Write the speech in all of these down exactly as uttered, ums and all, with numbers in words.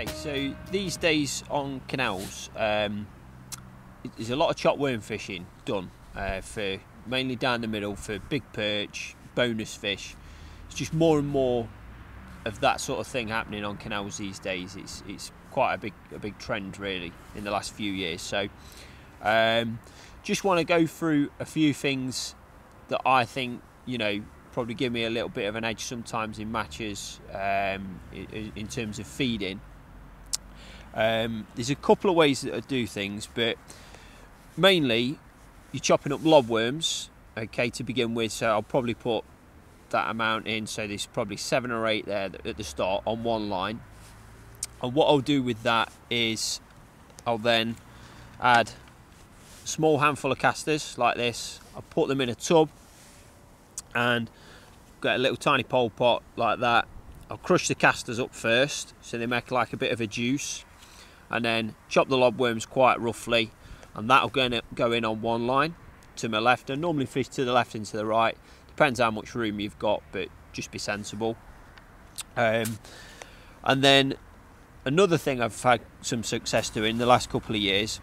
Okay, so these days on canals, um, there's a lot of chopworm fishing done, uh, for mainly down the middle for big perch, bonus fish. It's just more and more of that sort of thing happening on canals these days. It's it's quite a big a big trend really in the last few years. So um, just want to go through a few things that I think, you know, probably give me a little bit of an edge sometimes in matches, um, in, in terms of feeding. Um, there's a couple of ways that I do things, but mainly you're chopping up lobworms, okay, to begin with. So I'll probably put that amount in, so there's probably seven or eight there at the start on one line, and what I'll do with that is I'll then add a small handful of casters like this. I'll put them in a tub and get a little tiny pole pot like that. I'll crush the casters up first so they make like a bit of a juice, and then chop the lobworms quite roughly, and that'll go in on one line to my left. I normally fish to the left and to the right, depends how much room you've got, but just be sensible. Um, and then another thing I've had some success doing the last couple of years,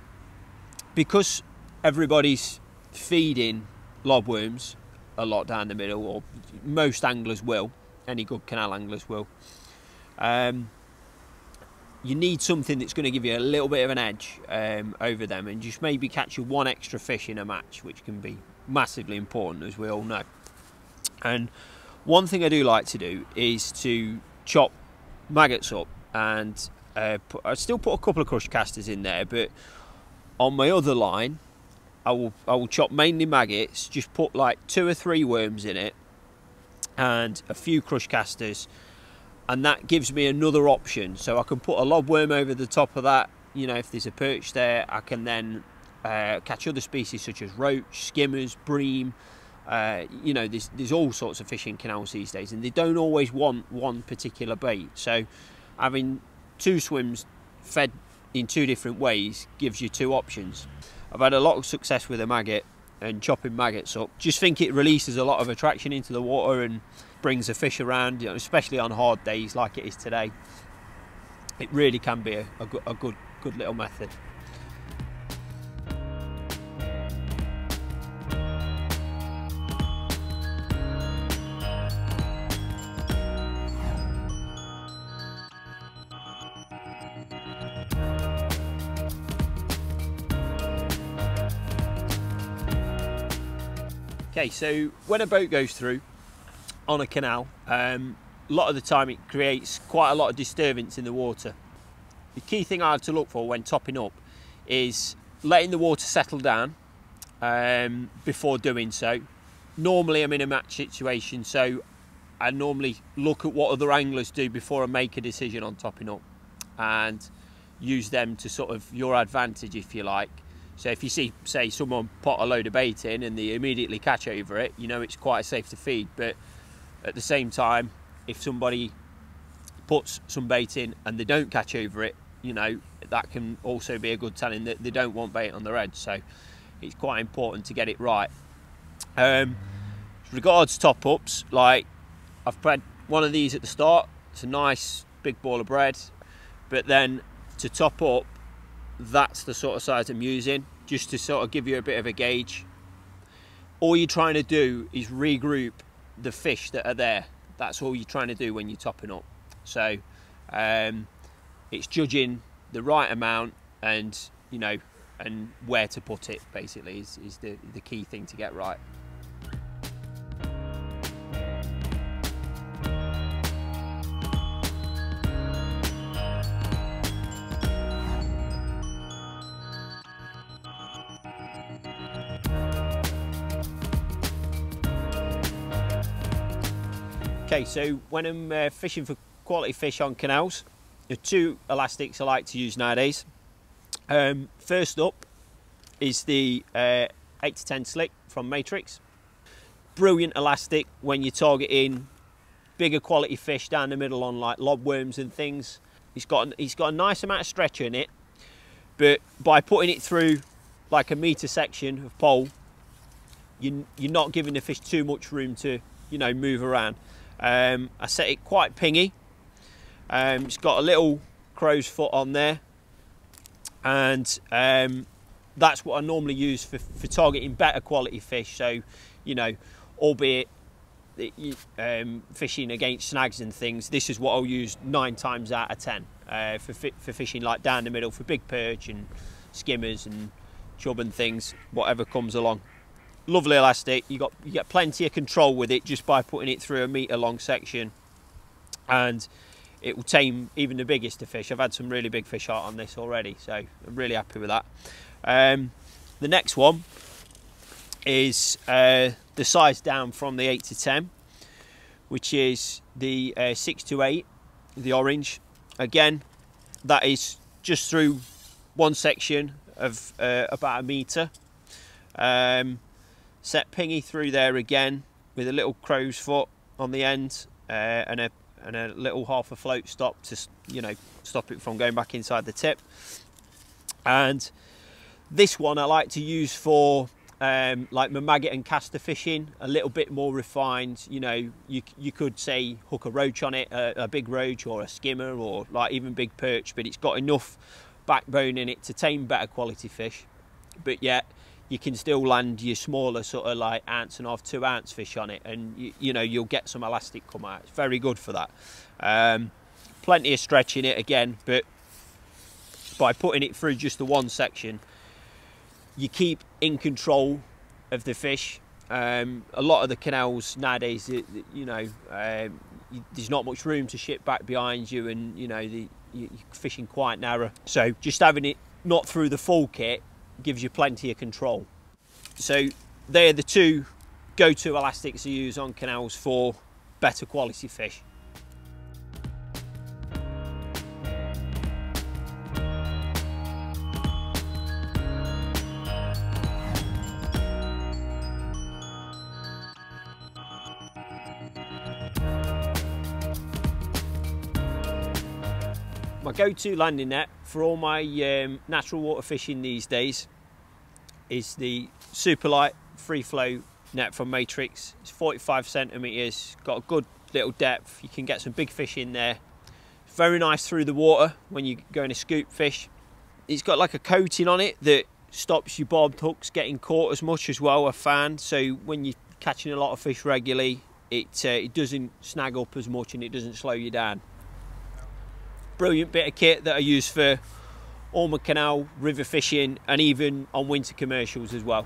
because everybody's feeding lobworms a lot down the middle, or most anglers will, any good canal anglers will, um, you need something that's going to give you a little bit of an edge um, over them, and just maybe catch you one extra fish in a match, which can be massively important, as we all know. And one thing I do like to do is to chop maggots up, and uh, put, I still put a couple of crushed casters in there, but on my other line I will, I will chop mainly maggots, just put like two or three worms in it and a few crushed casters, and that gives me another option. So I can put a lobworm over the top of that, you know, if there's a perch there. I can then uh, catch other species such as roach, skimmers, bream. Uh, you know, there's, there's all sorts of fish in canals these days, and they don't always want one particular bait. So having two swims fed in two different ways gives you two options. I've had a lot of success with a maggot and chopping maggots up. Just think it releases a lot of attraction into the water and brings the fish around, you know, especially on hard days like it is today. It really can be a, a, good, a good, good little method. Okay, so when a boat goes through on a canal, um, a lot of the time it creates quite a lot of disturbance in the water. The key thing I have to look for when topping up is letting the water settle down um, before doing so. Normally I'm in a match situation, so I normally look at what other anglers do before I make a decision on topping up, and use them to sort of your advantage, if you like. So if you see, say, someone pot a load of bait in and they immediately catch over it, you know it's quite safe to feed. But at the same time, if somebody puts some bait in and they don't catch over it, you know, that can also be a good telling that they don't want bait on their edge. So it's quite important to get it right. Um, regards top-ups, like I've had one of these at the start. It's a nice big ball of bread. But then to top up, that's the sort of size I'm using, just to sort of give you a bit of a gauge. All you're trying to do is regroup the fish that are there. That's all you're trying to do when you're topping up. So um, it's judging the right amount, and you know, and where to put it basically is, is the, the key thing to get right. Okay, so when I'm uh, fishing for quality fish on canals, there are two elastics I like to use nowadays. Um, first up is the uh, eight to ten slick from Matrix. Brilliant elastic when you're targeting bigger quality fish down the middle on like lobworms and things. It's got, it's got a nice amount of stretch in it, but by putting it through like a metre section of pole, you, you're not giving the fish too much room to, you know, move around. Um, I set it quite pingy. Um, it's got a little crow's foot on there, and um, that's what I normally use for, for targeting better quality fish. So, you know, albeit um, fishing against snags and things, this is what I'll use nine times out of ten uh, for, for fishing like down the middle for big perch and skimmers and chub and things, whatever comes along. Lovely elastic, you got you get plenty of control with it just by putting it through a metre long section, and it will tame even the biggest of fish. I've had some really big fish out on this already, so I'm really happy with that. Um, the next one is uh, the size down from the eight to ten, which is the uh, six to eight, the orange. Again, that is just through one section of uh, about a metre. Um, set pingy through there again with a little crow's foot on the end uh, and a and a little half a float stop to, you know, stop it from going back inside the tip. And this one I like to use for um, like my maggot and caster fishing, a little bit more refined. You know, you, you could say hook a roach on it, a, a big roach or a skimmer or like even big perch, but it's got enough backbone in it to tame better quality fish, but yet you can still land your smaller sort of like ounce and half, two ounce fish on it, and you, you know, you'll get some elastic come out. It's very good for that. Um, plenty of stretch in it again, but by putting it through just the one section, you keep in control of the fish. Um, a lot of the canals nowadays, you know, um, you, there's not much room to ship back behind you, and you know, the, you, you're fishing quite narrow. So just having it not through the full kit gives you plenty of control. So they're the two go-to elastics you use on canals for better quality fish. My go-to landing net for all my um, natural water fishing these days is the super light free flow net from Matrix. It's forty-five centimeters, got a good little depth. You can get some big fish in there. It's very nice through the water when you're going to scoop fish. It's got like a coating on it that stops your barbed hooks getting caught as much as well, I found. So when you're catching a lot of fish regularly, it, uh, it doesn't snag up as much and it doesn't slow you down. Brilliant bit of kit that I use for all my canal, river fishing, and even on winter commercials as well.